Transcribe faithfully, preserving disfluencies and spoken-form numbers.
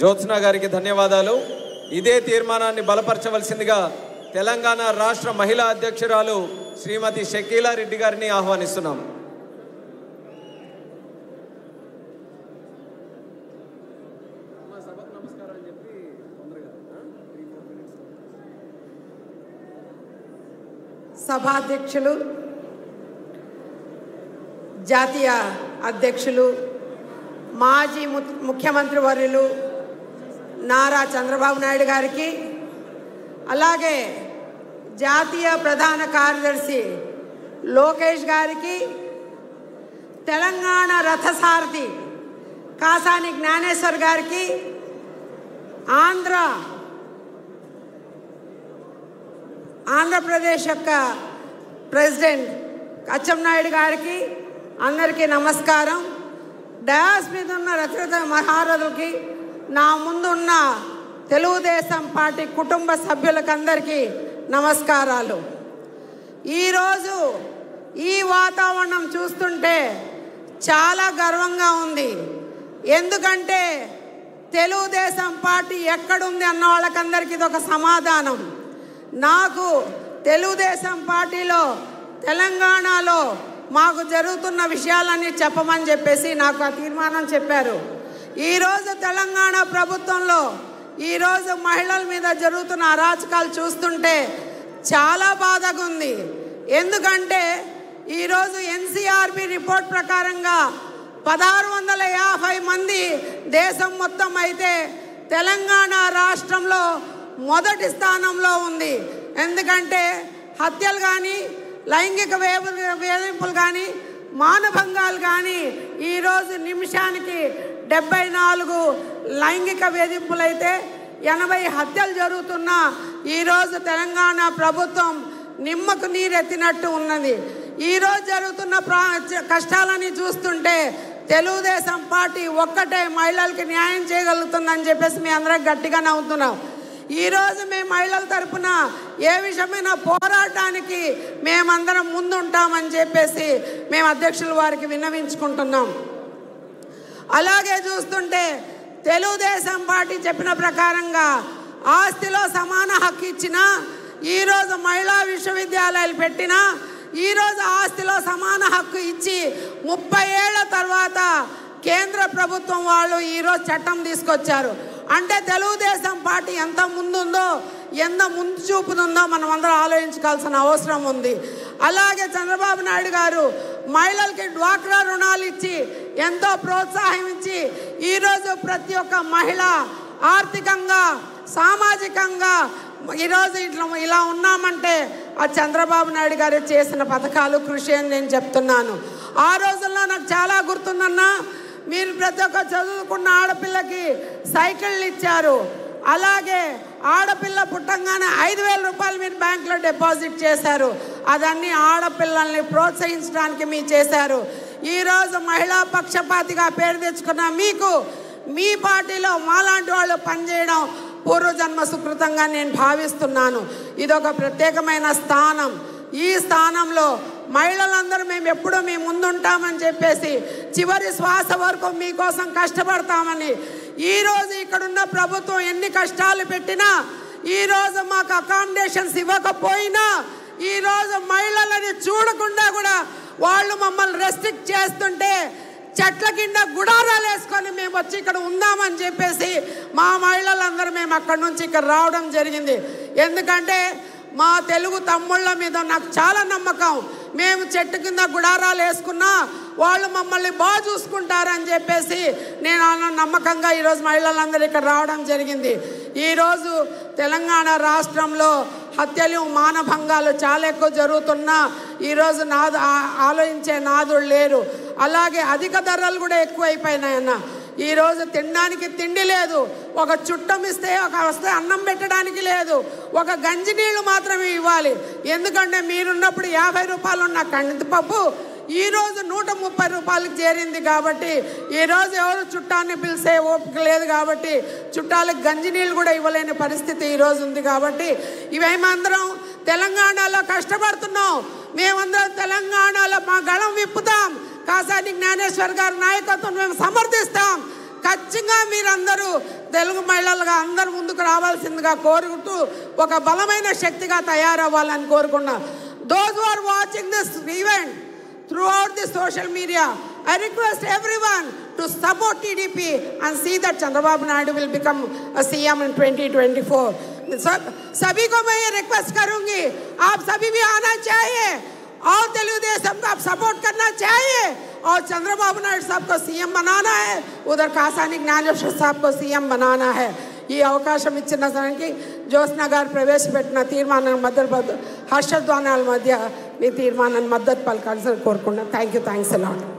జోత్స్న గారికి ధన్యవాదాలు। ఇదే తీర్మానాన్ని బలపర్చవలసిందిగా తెలంగాణ రాష్ట్ర మహిళా అధ్యక్షురాలు శ్రీమతి శకీలా రెడ్డి గారిని ఆహ్వానిస్తున్నాం। సభాధ్యక్షులు జాతీయ అధ్యక్షులు మాజీ ముఖ్యమంత్రి వర్యులు నారా చంద్రబాబు నాయడు గారికి అలాగే జాతీయ ప్రధాన కార్యదర్శి లోకేష్ గారికి తెలంగాణ రథసారథి కాసాని జ్ఞానేశ్వర్ గారికి ఆంధ్ర ఆంధ్రప్రదేశ్ యొక్క ప్రెసిడెంట్ అచ్చెన్నాయుడు గారికి అందరికీ నమస్కారం। డయాస్ మీద ఉన్న రచయిత మహారథులకి నా ముందు ఉన్న తెలుగుదేశం పార్టీ కుటుంబ సభ్యులకందరికీ నమస్కారాలు। ఈరోజు ఈ వాతావరణం చూస్తుంటే చాలా గర్వంగా ఉంది। ఎందుకంటే తెలుగుదేశం పార్టీ ఎక్కడుంది అన్న వాళ్ళకందరికీ ఇది ఒక సమాధానం। నాకు తెలుగుదేశం పార్టీలో తెలంగాణలో మాకు జరుగుతున్న విషయాలన్నీ చెప్పమని చెప్పేసి నాకు ఆ తీర్మానం చెప్పారు। ఈరోజు తెలంగాణ ప్రభుత్వంలో ఈరోజు మహిళల మీద జరుగుతున్న అరాచకాలు చూస్తుంటే చాలా బాధగా ఉంది। ఎందుకంటే ఈరోజు ఎన్సీఆర్బీ రిపోర్ట్ ప్రకారంగా పదహారు వందల యాభై మంది దేశం మొత్తం అయితే తెలంగాణ రాష్ట్రంలో మొదటి స్థానంలో ఉంది। ఎందుకంటే హత్యలు కానీ లైంగిక వేధింపులు కానీ మానభంగాలు కానీ ఈరోజు నిమిషానికి డెబ్బై నాలుగు లైంగిక వేధింపులైతే ఎనభై హత్యలు జరుగుతున్నా ఈరోజు తెలంగాణ ప్రభుత్వం నిమ్మకు నీరెత్తినట్టు ఉన్నది। ఈరోజు జరుగుతున్న ప్రా కష్టాలని చూస్తుంటే తెలుగుదేశం పార్టీ ఒక్కటే మహిళలకి న్యాయం చేయగలుగుతుందని చెప్పేసి మీ అందరం గట్టిగా నవ్వుతున్నాం। ఈరోజు మేము మహిళల తరఫున ఏ విషయమైనా పోరాటానికి మేమందరం ముందుంటామని చెప్పేసి మేము అధ్యక్షుల వారికి విన్నవించుకుంటున్నాం। అలాగే చూస్తుంటే తెలుగుదేశం పార్టీ చెప్పిన ప్రకారంగా ఆస్తిలో సమాన హక్కు ఇచ్చినా, ఈరోజు మహిళా విశ్వవిద్యాలయాలు పెట్టినా, ఈరోజు ఆస్తిలో సమాన హక్కు ఇచ్చి ముప్పై ఏళ్ల తర్వాత కేంద్ర ప్రభుత్వం వాళ్ళు ఈరోజు చట్టం తీసుకొచ్చారు। అంటే తెలుగుదేశం పార్టీ ఎంత ముందుందో ఎంత ముందు చూపుతుందో మనం అందరం ఆలోచించాల్సిన అవసరం ఉంది। అలాగే చంద్రబాబు నాయుడు గారు మహిళలకి డ్వాక్రా రుణాలు ఇచ్చి ఎంతో ప్రోత్సాహం ఇచ్చి ఈరోజు ప్రతి ఒక్క మహిళ ఆర్థికంగా సామాజికంగా ఈరోజు ఇట్లా ఇలా ఉన్నామంటే ఆ చంద్రబాబు నాయుడు గారు చేసిన పథకాలు కృషి అని నేను చెప్తున్నాను। ఆ రోజుల్లో నాకు చాలా గుర్తుందన్నా మీరు ప్రతి ఒక్క చదువుకున్న ఆడపిల్లకి సైకిళ్ళు ఇచ్చారు। అలాగే ఆడపిల్ల పుట్టంగానే ఐదు వేల రూపాయలు మీరు బ్యాంకులో డిపాజిట్ చేశారు। అదన్నీ ఆడపిల్లల్ని ప్రోత్సహించడానికి మీరు చేశారు। ఈరోజు మహిళా పక్షపాతిగా పేరు తెచ్చుకున్న మీకు మీ పార్టీలో మాలాంటి వాళ్ళు పనిచేయడం పూర్వజన్మ సుకృతంగా నేను భావిస్తున్నాను। ఇదొక ప్రత్యేకమైన స్థానం। ఈ స్థానంలో మహిళలందరూ మేము ఎప్పుడూ మీ ముందుంటామని చెప్పేసి చివరి శ్వాస వరకు మీకోసం కష్టపడతామని ఈరోజు ఇక్కడున్న ప్రభుత్వం ఎన్ని కష్టాలు పెట్టినా, ఈరోజు మాకు అకామిడేషన్స్ ఇవ్వకపోయినా, ఈరోజు మహిళలని చూడకుండా కూడా వాళ్ళు మమ్మల్ని రెస్ట్రిక్ట్ చేస్తుంటే చెట్ల కింద గుడారాలు వేసుకొని మేము వచ్చి ఇక్కడ ఉందామని చెప్పేసి మా మహిళలందరూ మేము అక్కడి నుంచి ఇక్కడ రావడం జరిగింది। ఎందుకంటే మా తెలుగు తమ్ముళ్ళ మీద నాకు చాలా నమ్మకం। మేము చెట్టు కింద గుడారాలు వేసుకున్నా వాళ్ళు మమ్మల్ని బాగా చూసుకుంటారని చెప్పేసి నేను అన్న నమ్మకంగా ఈరోజు మహిళలందరూ ఇక్కడ రావడం జరిగింది। ఈరోజు తెలంగాణ రాష్ట్రంలో హత్యలు మానభంగాలు చాలా ఎక్కువ జరుగుతున్నా ఈరోజు నాదు ఆలోచించే నాదులు లేరు। అలాగే అధిక ధరలు కూడా ఎక్కువైపోయినాయన్న। ఈరోజు తినడానికి తిండి లేదు, ఒక చుట్టం ఇస్తే ఒక వస్తే అన్నం పెట్టడానికి లేదు, ఒక గంజి నీళ్ళు మాత్రమే ఇవ్వాలి। ఎందుకంటే మీరున్నప్పుడు యాభై రూపాయలు ఉన్న కందిపప్పు ఈరోజు నూట ముప్పై రూపాయలకు చేరింది కాబట్టి ఈరోజు ఎవరు చుట్టాన్ని పిలిచే ఓపిక లేదు కాబట్టి చుట్టాలకు గంజి నీళ్ళు కూడా ఇవ్వలేని పరిస్థితి ఈరోజు ఉంది। కాబట్టి ఇవేమందరం తెలంగాణలో కష్టపడుతున్నాం, మేమందరం తెలంగాణలో మా గళం విప్పుతాం, కాసాని జ్ఞానేశ్వర్ గారి నాయకత్వం మేము సమర్థిస్తాం, ఖచ్చితంగా మీరందరూ తెలుగు మహిళలుగా అందరూ ముందుకు రావాల్సిందిగా కోరుకుంటూ ఒక బలమైన శక్తిగా తయారవ్వాలని కోరుకున్నా. Those are watching this event throughout the social media, I request everyone to support T D P and see that Chandrababu Naidu will become a C M in twenty twenty-four. सब सभी को मैं ये रिक्वेस्ट करूंगी, आप सभी भी आना चाहिए और तेलुगुदेशम को आप सपोर्ट करना चाहिए और चंद्रबाबू नायडू साहब को सीएम बनाना है, उधर कासानी ज्ञानेश्वर साहब को सीएम बनाना है. ఈ అవకాశం ఇచ్చిన దానికి జోస్నగర్ ప్రవేశపెట్టిన తీర్మానం మద్దతు హర్షధ్వానాల మధ్య మీ తీర్మానాన్ని మద్దతు పలకాల్సిన కోరుకుంటున్నాను. Thank you thanks a lot.